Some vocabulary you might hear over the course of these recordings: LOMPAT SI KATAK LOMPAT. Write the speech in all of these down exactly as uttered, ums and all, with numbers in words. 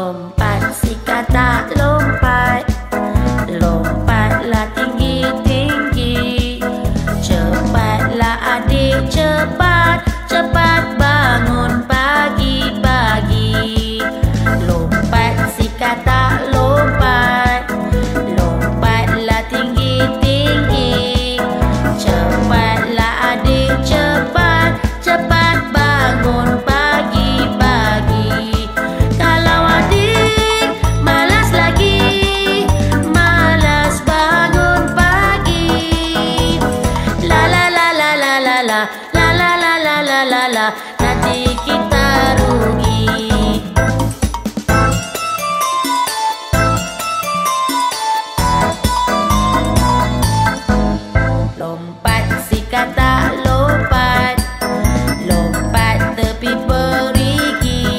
Lompat si katak lompat, lompatlah tinggi-tinggi. Cepatlah adik cepat, cepat bangun pagi-pagi. Lompat si katak lompat, lompatlah tinggi-tinggi. Cepatlah adik cepat, cepat bangun pagi-pagi. Nanti kita rugi. Lompat si katak lompat, lompat tepi perigi.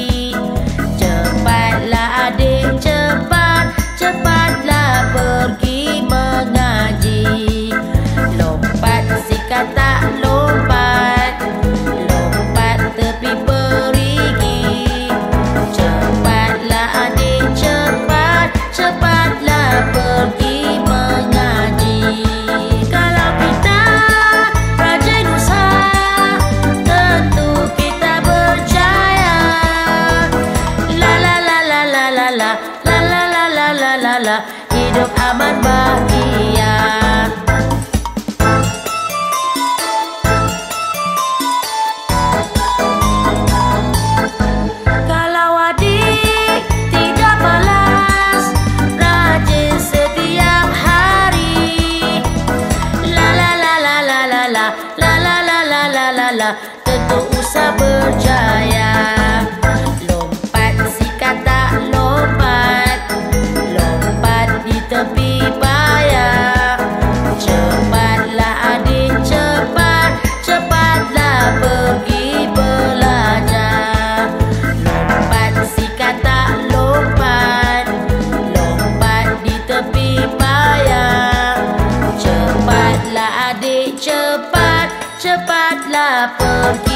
Cepatlah adik cepat, cepatlah pergi mengaji. Lompat si katak lompat, tepi perigi. Cepatlah adik cepat, cepatlah pergi mengaji. Kalau kita rajin usaha, tentu kita berjaya. La la la la la la la, la la la la la la la, hidup aman bahagia. Tentu usaha berjaya. Lompat si katak lompat, lompat di tepi bayang. Cepatlah adik cepat, cepatlah pergi belajar. Lompat si katak lompat, lompat di tepi bayang. Cepatlah adik cepat, cepatlah pergi.